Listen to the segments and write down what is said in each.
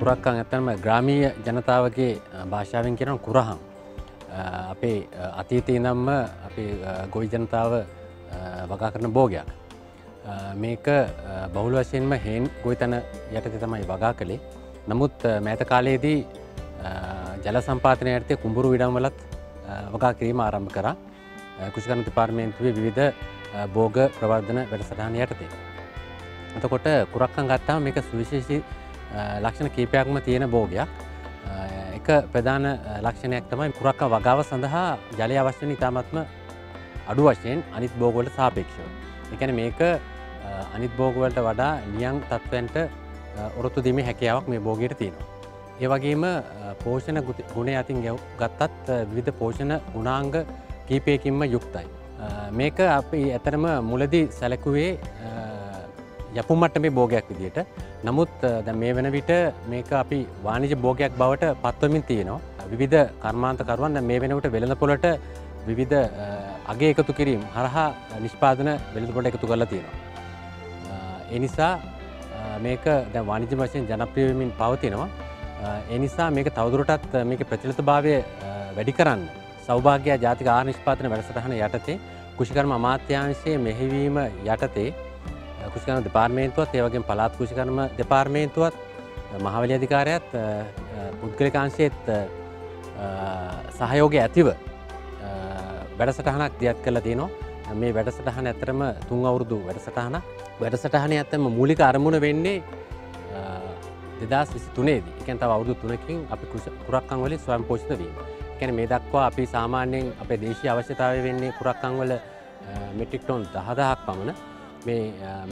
පුරක්කන් ඇත්තම ග්‍රාමීය ජනතාවගේ භාෂාවෙන් කියනවා කුරහන්. අපේ අතීතේ ඉඳන්ම අපේ ගොවි ජනතාව වගා කරන භෝගයක්. මේක බහුල වශයෙන්ම හේන් ගොවිතැන යටතේ තමයි වගා කළේ. නමුත් මෑත කාලයේදී ජල සම්පාදනය යටතේ කුඹුරු විඩම් වලත් වගා කිරීම ආරම්භ කරා. කුෂිකර්ම දෙපාර්තමේන්තුවේ විවිධ භෝග ප්‍රවර්ධන වැඩසටහන් යටතේ. එතකොට කුරක්කන් ගත්තාම මේක සුවිශේෂී ලක්ෂණ කීපයක්ම තියෙන භෝගයක්. එක ප්‍රධාන ලක්ෂණයක් තමයි කුරක්ක වගාව සඳහා ජලය අවශ්‍ය වෙන ඉතාමත්ම අඩු වශයෙන් අනිත් භෝග වලට සාපේක්ෂව. ඒ කියන්නේ මේක අනිත් භෝග වලට වඩා නියං තත්ත්වයන්ට ඔරොත්තු දීමේ හැකියාවක් මේ භෝගයට තියෙනවා. ඒ වගේම පෝෂණ ගුණය අතින් ගත්තත් විවිධ පෝෂණ ගුණාංග කීපයකින්ම යුක්තයි. මේක අපි ඇත්තටම මුලදී සැලකුවේ යපු මට්ටමේ භෝගයක් විදියට. නමුත් දැන් මේ වෙන විට මේක අපි වාණිජ භෝගයක් බවට පත්වමින් තියෙනවා. විවිධ කර්මාන්තකරුවන් දැන් මේ වෙනකොට වෙළඳ පොළට විවිධ අග එකතු කිරීම හරහා නිෂ්පාදන වෙළඳ පොළට එකතු කරලා තියෙනවා. ඒ නිසා මේක දැන් වාණිජ වශයෙන් ජනප්‍රිය වෙමින් පවතිනවා. ඒ නිසා මේක තවදුරටත් මේකේ ප්‍රචලිතභාවය වැඩි කරන්න සෞභාග්‍ය ජාතික ආහාර නිෂ්පාදන වැඩසටහන යටතේ කුෂිකර්ම අමාත්‍යාංශයේ මෙහෙවීම යටතේ කුෂිකර්ම දෙපාර්තමේන්තුවත් ඒ වගේම පළාත් කුෂිකර්ම දෙපාර්තමේන්තුවත් මහවැලි අධිකාරියත් පුද්ගලික අංශයේත් සහයෝගය ඇතිව වැඩසටහනක් දියත් කරලා තිනවා. මේ වැඩසටහන ඇත්තටම තුන් අවුරුදු වැඩසටහනක්. වැඩසටහනේ ඇත්තම මූලික අරමුණ වෙන්නේ 2023 දී. ඒ කියන්නේ තව අවුරුදු 3කින් අපි කුරක්කන් වලින් ස්වයංපෝෂිත වීම. ඒ කියන්නේ මේ දක්වා අපි සාමාන්‍යයෙන් අපේ දේශීය අවශ්‍යතාවය වෙන්නේ කුරක්කන් වල මෙට්‍රික් ටොන් 10000ක් පමණ.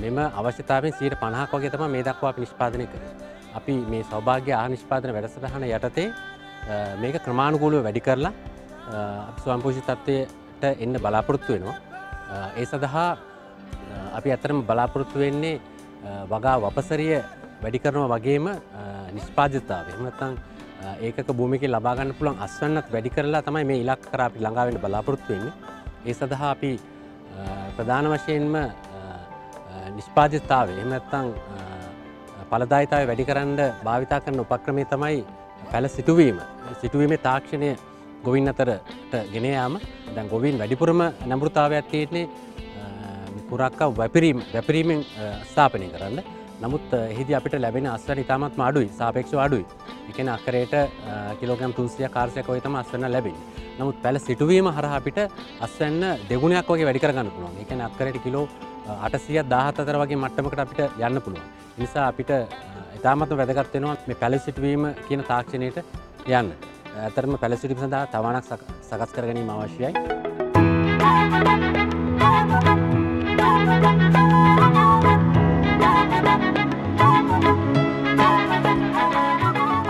මෙම අවශ්‍යතාවෙන් 50% වගේ තමයි මේ දක්වා අපි නිෂ්පාදනය කරේ. අපි මේ සෞභාග්‍ය ආහාර නිෂ්පාදන වැඩසටහන යටතේ මේක ක්‍රමානුකූලව වැඩි කරලා අපි ස්වයංපෝෂිත තත්ත්වයට එන්න බලාපොරොත්තු වෙනවා. ඒ සඳහා අපි ඇත්තටම බලාපොරොත්තු වෙන්නේ වගා වපසරිය වැඩි කරනවා වගේම නිෂ්පාදිතතාවය. එහෙම නැත්නම් ඒකක භූමිකේ ලබා ගන්න පුළුවන් අස්වැන්නත් වැඩි කරලා තමයි මේ ඉලක්ක කරා අපි ළඟා වෙන්න බලාපොරොත්තු වෙන්නේ. ඒ සඳහා අපි ප්‍රධාන වශයෙන්ම නිෂ්පාදිතතාවය එහෙම නැත්නම් ඵලදායිතාවය වැඩි කරන්න භාවිතා කරන උපක්‍රමය තමයි පැළ සිටුවීම. සිටුවීමේ තාක්ෂණය ගොවින් අතරට ගෙන යාම. දැන් ගොවින් වැඩිපුරම නඹුරුතාවයක් තියෙන්නේ පුරක්ක වැපිරීමෙන් ස්ථාපනය කරන්න. නමුත් එහිදී අපිට ලැබෙන අස්වැන්න ඉතාමත්ම අඩුයි, සාපේක්ෂව අඩුයි. ඒ කියන්නේ අක්කරයට කිලෝග්‍රෑම් 300ක් 400ක් වගේ තමයි අස්වැන්න ලැබෙන්නේ. නමුත් පැළ සිටුවීම හරහා අපිට අස්වැන්න දෙගුණයක් වගේ වැඩි කරගන්න පුළුවන්. ඒ කියන්නේ අක්කරයට කිලෝ 814 වගේ මට්ටමකට අපිට යන්න පුළුවන්. ඒ නිසා අපිට ඉතාමත්ම වැදගත් වෙනවා මේ පැළ සිටුවීම කියන තාක්ෂණයට යන්න. අතරම පැළ සිටුවීම සඳහා තවාණක් සකස් කර ගැනීම අවශ්‍යයි.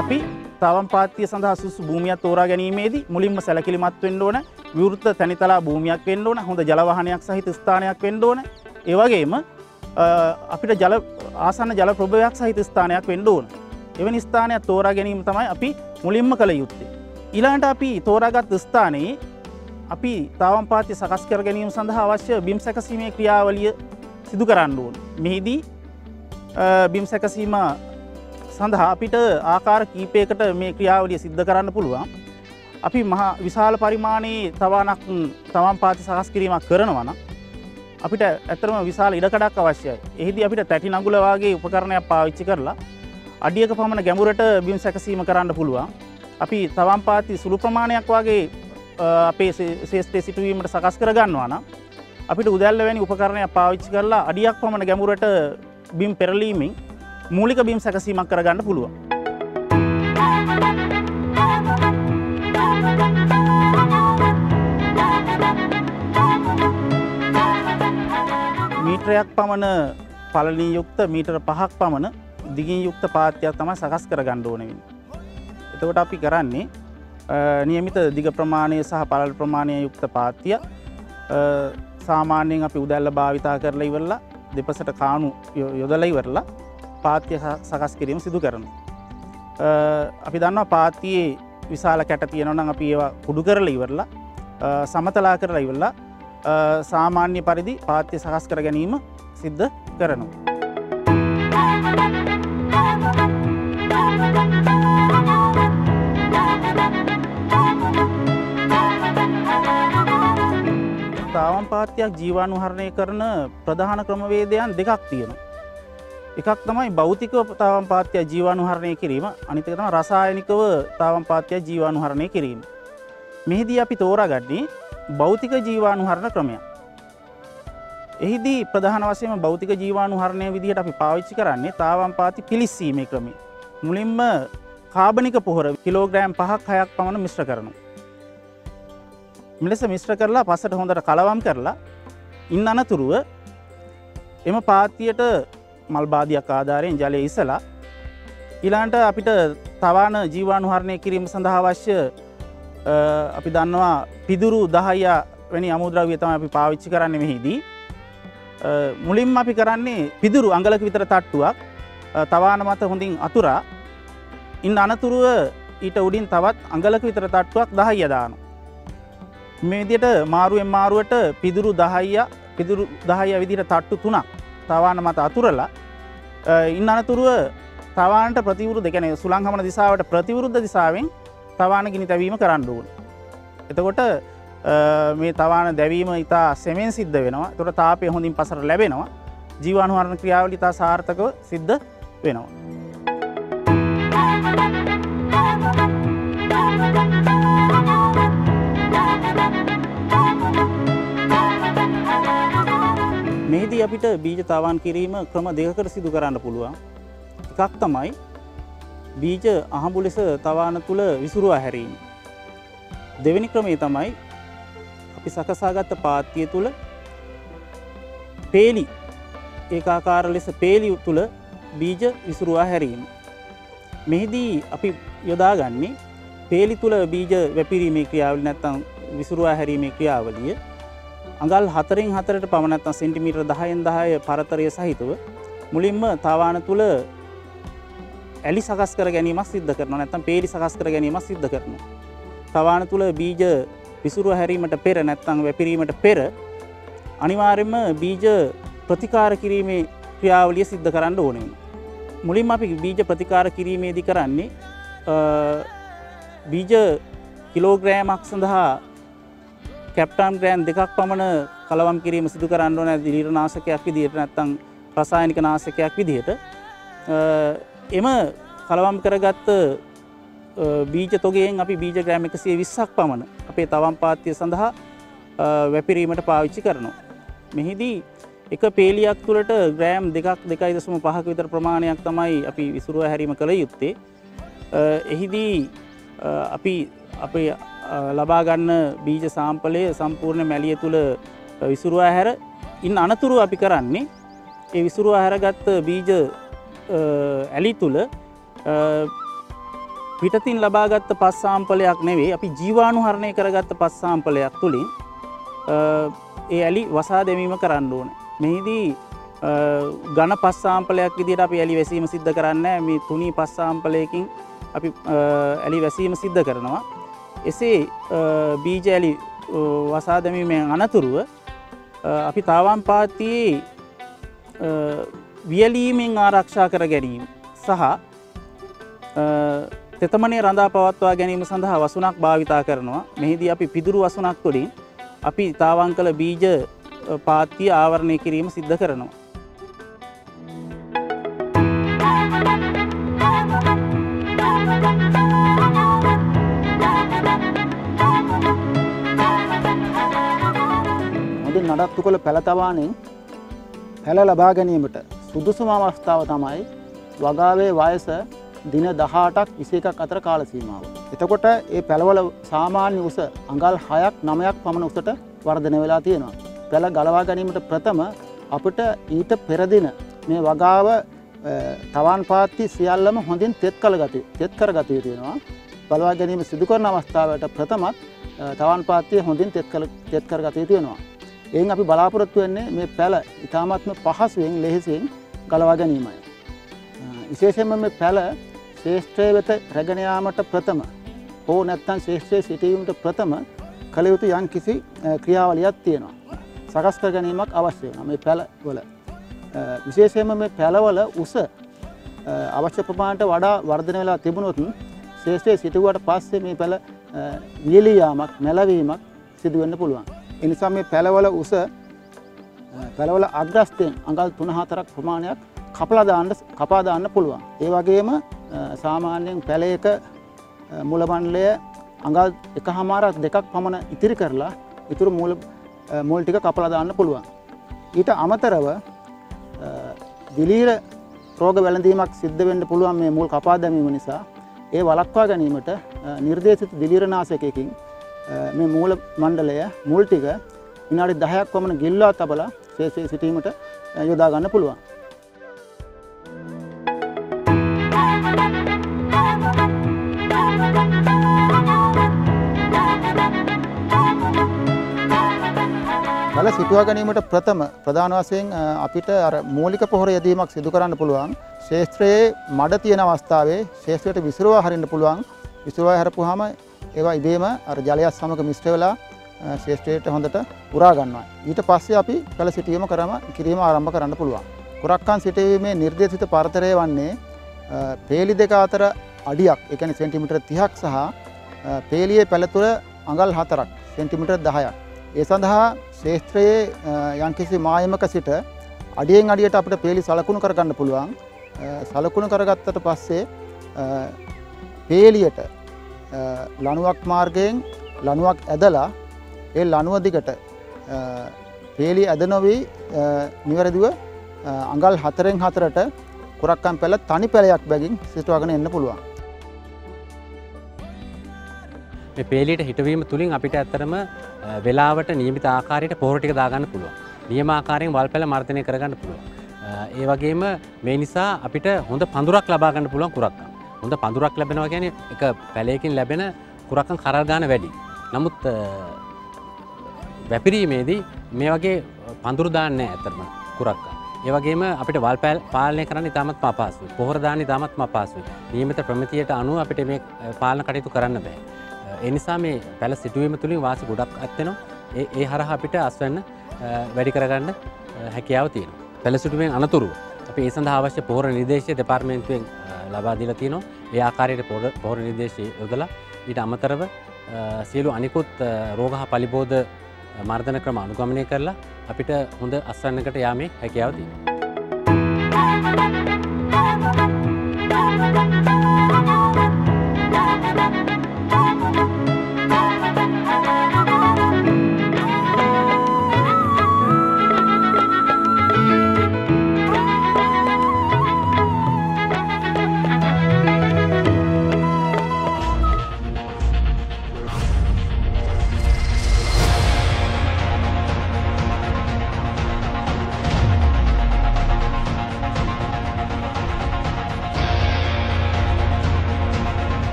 අපි තවම්පාත්තිය සඳහා සුසු භූමියක් තෝරා ගැනීමේදී මුලින්ම සැලකිලිමත් වෙන්න ඕන. විවෘත තනිතලා භූමියක් වෙන්න ඕන. හොඳ ජල වහනයක් සහිත ස්ථානයක් වෙන්න ඕන. ඒ වගේම අපිට ජල ආසන්න ජල ප්‍රභවයක් සහිත ස්ථානයක් වෙන්න ඕන. එවැනි ස්ථානයක් තෝරා ගැනීම තමයි අපි මුලින්ම කළ යුත්තේ. ඊළඟට අපි තෝරාගත් ස්ථානයේ අපි තාවම්පාත්‍ය සකස් කර ගැනීම සඳහා අවශ්‍ය බිම් සැකසීමේ ක්‍රියාවලිය සිදු කරන්න ඕන. මෙහිදී බිම් සැකසීම සඳහා අපිට ආකාර කීපයකට මේ ක්‍රියාවලිය සිද්ධ කරන්න පුළුවන්. අපි මහා විශාල පරිමාණයේ තාවම්පාත්‍ය සකස් කිරීමක් කරනවා නම් අපිට ඇත්තටම විශාල ඉඩකඩක් අවශ්‍යයි. එහිදී අපිට තැටි නඟුල වගේ උපකරණයක් පාවිච්චි කරලා අඩියක පමණ ගැඹුරට බිම් සැකසීම කරන්න පුළුවන්. අපි තවම්පාති සුළු ප්‍රමාණයක් වගේ අපේ ශේෂ්ඨයේ සිටුවීමට සකස් කර ගන්නවා නම් අපිට උදැල්ල වැනි උපකරණයක් පාවිච්චි කරලා අඩියක් පමණ ගැඹුරට බිම් පෙරලීමෙන් මූලික බිම් සැකසීමක් කර ගන්න පුළුවන්. මීටරයක් පමණ පළලින් යුක්ත මීටර 5ක් පමණ දිගින් යුක්ත පාත්‍යයක් තමයි සකස් කරගන්න ඕන වෙන්නේ. එතකොට අපි කරන්නේ નિયમિત දිග ප්‍රමාණය සහ පළල් ප්‍රමාණය යුක්ත පාත්‍ය සාමාන්‍යයෙන් අපි උදැල්ල භාවිතා කරලා ඉවරලා දෙපසට කාණු යොදලා ඉවරලා පාත්‍ය සකස් කිරීම සිදු කරනවා. අපි දන්නවා පාත්‍යයේ විශාල කැට තියෙනවා නම් අපි ඒවා කුඩු කරලා ඉවරලා සමතලා කරලා ඉවරලා සාමාන්‍ය පරිදි පාත්‍ය සකස් කර ගැනීම සිද්ධ කරනවා. පාත්‍යක් ජීවාණුහරණය කරන ප්‍රධාන ක්‍රමවේදයන් දෙකක් තියෙනවා. එකක් තමයි භෞතිකව තාවම්පාත්‍ය ජීවාණුහරණය කිරීම, අනිත් එක තමයි රසායනිකව තාවම්පාත්‍ය ජීවාණුහරණය කිරීම. මෙහිදී අපි තෝරාගන්නේ භෞතික ජීවාණුහරණ ක්‍රමය. එහිදී ප්‍රධාන වශයෙන්ම භෞතික ජීවාණුහරණය විදිහට අපි පාවිච්චි කරන්නේ තාවම්පාති පිලිස්සීමේ ක්‍රමය. මුලින්ම කාබනික පොහොර කිලෝග්‍රෑම් 5ක් 6ක් පමණ මිශ්‍ර කරනවා. මෙලෙස මිශ්‍ර කරලා පස්සට හොඳට කලවම් කරලා ඉන්න අනතුරුව එම පාත්‍යයට මල් බාදියක් ආධාරයෙන් ජලය ඉසලා ඊළඟට අපිට තවාන ජීවාණුහරණය කිරීම සඳහා අවශ්‍ය අපි දන්නවා පිදුරු 10 වැනි අමුද්‍රව්‍ය තමයි අපි පාවිච්චි කරන්නේ. මෙහිදී මුලින්ම අපි කරන්නේ පිදුරු අඟලක විතර තට්ටුවක් තවාන මත හොඳින් අතුරා ඉන්න අනතුරුව ඊට උඩින් තවත් අඟලක විතර තට්ටුවක් 10 දානවා. මේ විදිහට මාරුවෙන් මාරුවට පිදුරු 10 විදිහට තට්ටු 3ක් තවාන මත අතුරලා ඉන්න අනතුරුව තවානට ප්‍රතිවිරුද්ධ, කියන්නේ සුළං හමන දිශාවට ප්‍රතිවිරුද්ධ දිශාවෙන් තවාන ගිනි තැවීම කරන්න ඕනේ. එතකොට මේ තවාන දැවීම ඉතා සෙමෙන් සිද්ධ වෙනවා. එතකොට තාපය හොඳින් පසට ලැබෙනවා. ජීවාණුහරණ ක්‍රියාවලිය ඉතා සාර්ථකව සිද්ධ වෙනවා. මෙහිදී අපිට බීජ තවාන් කිරීම ක්‍රම දෙකකට සිදු කරන්න පුළුවන්. එකක් තමයි බීජ අහඹු ලෙස තවාන තුල විසිරුවා හැරීම. දෙවෙනි ක්‍රමය තමයි අපි සකසාගත් පාත්‍ය තුල පේලි ඒකාකාර ලෙස පේලි තුල බීජ විසිරුවා හැරීම. මෙහිදී අපි යොදාගන්නේ පේලි තුල බීජ වැපිරීමේ ක්‍රියාවලිය නැත්නම් විසිරුවා හැරීමේ ක්‍රියාවලිය. අඟල් 4න් 4ට පමණ නැත්නම් සෙන්ටිමීටර 10න් 10 පරතරය සහිතව මුලින්ම තවාන තුල ඇලි සකස් කර ගැනීමක් සිද්ධ කරනවා, නැත්නම් පේලි සකස් කර ගැනීමක් සිද්ධ කරනවා. තවාන තුල බීජ විසිරුව හැරීමට පෙර නැත්නම් වැපිරීමට පෙර අනිවාර්යයෙන්ම බීජ ප්‍රතිකාර කිරීමේ ක්‍රියාවලිය සිද්ධ කරන්න ඕනේ. මුලින්ම අපි බීජ ප්‍රතිකාර කිරීමේදී කරන්නේ බීජ කිලෝග්‍රෑමක් සඳහා කැප්ටන් ග්‍රෑම් 2ක් පමණ කලවම් කිරීම සිදු කරන්න ඕනේ දිලීර නාශකයක් විදිහට නැත්නම් රසායනික නාශකයක් විදිහට. එම කලවම් කරගත් බීජ තොගයෙන් අපි බීජ ග්‍රෑම් 120ක් පමණ අපේ තවම් පාත්‍ය සඳහා වැපිරීමට පාවිච්චි කරනවා. මෙහිදී එක පේලියක් තුළට ග්‍රෑම් 2.5ක විතර ප්‍රමාණයක් තමයි අපි විසිරුවා හැරීම කළ යුත්තේ. එහිදී අපි අපේ ලබා ගන්න බීජ සාම්පලය සම්පූර්ණ මැලිය තුල විසිරුවා හැර ඉන්න අනතුරු අපි කරන්නේ ඒ විසිරුවා හැරගත් බීජ ඇලි තුල පිටතින් ලබාගත් පස් සාම්පලයක් නෙවෙයි, අපි ජීවාණුහරණය කරගත් පස් සාම්පලයක් තුලින් ඒ ඇලි වසා දැමීම කරන්න ඕනේ. මෙහිදී ඝන පස් සාම්පලයක් විදිහට අපි ඇලි වැසීම සිද්ධ කරන්නේ නැහැ. මේ තුනී පස් සාම්පලයකින් අපි ඇලි වැසීම සිද්ධ කරනවා. එසේ බීජ ඇලි වසා දැමීමෙන් අනතුරුව අපි තාවම්පාත්‍යයේ වියලීමෙන් ආරක්ෂා කර ගැනීම සහ තෙතමනේ රඳා පවත්වා ගැනීම සඳහා වසුණක් භාවිතා කරනවා. මෙහිදී අපි පිදුරු වසුණක් තුළින් අපි තාවංකල බීජ පාත්‍ය ආවරණය කිරීම සිද්ධ කරනවා. නඩත්තු කළ පැළතවානෙන් පැළ ලබා ගැනීමට සුදුසුම අවස්ථාව තමයි වගාවේ වයස දින 18ක් 21ක් අතර කාල සීමාව. එතකොට ඒ පැළවල සාමාන්‍ය උස අඟල් 6ක් 9ක් පමණ උසට වර්ධනය වෙලා තියෙනවා. පැළ ගලවා ගැනීමට ප්‍රථම අපිට ඊට පෙර දින මේ වගාව තවාන් පාත්‍ති සියල්ලම හොඳින් තෙත් කරගත යුතු වෙනවා. ගලවා ගැනීම සිදු කරන අවස්ථාවට ප්‍රථමත් තවාන් පාත්‍තිය හොඳින් තෙත් කරගත යුතු වෙනවා. එයින් අපි බලාපොරොත්තු වෙන්නේ මේ පැළ ඉතාමත්ම පහසුවෙන් ලෙහෙසියෙන් ගලවා ගැනීමයි. විශේෂයෙන්ම මේ පැළ ශේෂ්ත්‍රය වෙත රැගෙන යාමට ප්‍රථම හෝ නැත්නම් ශේෂ්ත්‍රයේ සිටීමට ප්‍රථම කළ යුතු යම්කිසි ක්‍රියාවලියක් තියෙනවා. සකස් කර ගැනීමක් අවශ්‍ය වෙනවා මේ පැළවල. විශේෂයෙන්ම මේ පැළවල උස අවශ්‍ය ප්‍රමාණයට වඩා වර්ධනය වෙලා තිබුණොත් ශේෂ්ත්‍රයේ සිටුවාට පස්සේ මේ පැළ වියලී යාමක්, නැලවීමක් සිදු වෙන්න පුළුවන්. ए निसा मे පැලවල උස පැලවල අග්‍රස්තයෙන් අඟල් 3-4ක් ප්‍රමාණයක් කපා දාන්න පුළුවන්. ඒ වගේම සාමාන්‍යයෙන් පැලයක මූල මණ්ඩලය අඟල් 1.5ක් 2ක් පමණ ඉතිරි කරලා ඉතුරු මූල් ටික කපලා දාන්න පුළුවන්. ඊට අමතරව විලීර රෝග වැළඳීමක් සිද්ධ වෙන්න පුළුවන් මේ මූල් කපා දැමීම නිසා. ඒ වළක්වා ගැනීමට නිර්දේශිත දිලීරනාශකයකින් මේ මූල මණ්ඩලය මූල් ටික විනාඩි 10ක් වමන ගිල්වා තබලා ශේෂයේ සිටීමට යොදා ගන්න පුළුවන්. බල සිටුවා ගැනීමට ප්‍රථම ප්‍රධාන වශයෙන් අපිට අර මූලික පොහොර යෙදීමක් සිදු කරන්න පුළුවන්. ශේෂ්ත්‍රයේ මඩ තියෙන අවස්ථාවේ ශේෂ්ත්‍රයට විසිරුවා හරින්න පුළුවන්. විසිරුවා හරපුවාම ඒවා ඉබේම අර ජලයත් සමග මිශ්‍ර වෙලා ශේෂ්ත්‍රයට හොඳට පුරා ගන්නවා. ඊට පස්සේ අපි පැල සිටීම කිරීම ආරම්භ කරන්න පුළුවන්. කුරක්කන් සිටීමේ නිර්දේශිත පරතරය වන්නේ පේලි දෙක අතර අඩියක්, ඒ කියන්නේ සෙන්ටිමීටර 30ක් සහ පේලියේ පැල තුල අඟල් 4ක් සෙන්ටිමීටර 10ක්. ඒ සඳහා ශේෂ්ත්‍රයේ යම්කිසි මායමක සිට අඩියෙන් අඩියට අපිට පේලි සලකුණු කරගන්න පුළුවන්. සලකුණු කරගත්තට පස්සේ පේලියට ලණුවක් මාර්ගයෙන් ලණුවක් ඇදලා ඒ ලණුව දිගට පේලි ඇද නොවි නිවැරදිව අඟල් 4න් 4ට කුරක්කන් පැල තනි පැලයක් බැගින් සිටවගෙන එන්න පුළුවන්. මේ පේලියට හිටවීම තුලින් අපිට ඇත්තටම වේලාවට નિયમિત ආකාරයට පොහොර ටික දා ගන්න පුළුවන්. નિયම ආකාරයෙන් වල් පැල මර්ධනය කර ගන්න පුළුවන්. ඒ වගේම මේ නිසා අපිට හොඳ පඳුරක් ලබා ගන්න පුළුවන් කුරක්කන්. හොඳ පඳුරක් ලැබෙනවා කියන්නේ එක පැලයකින් ලැබෙන කුරක්කන් කරල් ගන්න වැඩි. නමුත් වැපිරීමේදී මේ වගේ පඳුරු දාන්නේ නැහැ අතරම කුරක්කන්. ඒ වගේම අපිට වල් පාලනය කරන්න ඉතාමත් අපහසුයි. පොහොර දාන්න ඉතාමත් අපහසුයි. නියමිත ප්‍රමිතියට අනුව අපිට මේ පාලන කටයුතු කරන්න බෑ. ඒ නිසා මේ පැල සිටුවීම තුලින් වාසි ගොඩක් අත් වෙනවා. ඒ හරහා අපිට අස්වැන්න වැඩි කරගන්න හැකියාව තියෙනවා. පැලසිටුවෙන් අනතුරුව අපි ඒ සඳහා අවශ්‍ය පොහොර නිර්දේශය දෙපාර්තමේන්තුවෙන් ලබා දීලා තිනවා. ඒ ආකාරයට පොහොර නිර්දේශය යොදලා ඊට අමතරව සියලු අනිකුත් රෝග හා පලිබෝධ මර්ධන ක්‍රම අනුගමනය කරලා අපිට හොඳ අස්වැන්නකට යාමේ හැකියාව තියෙනවා.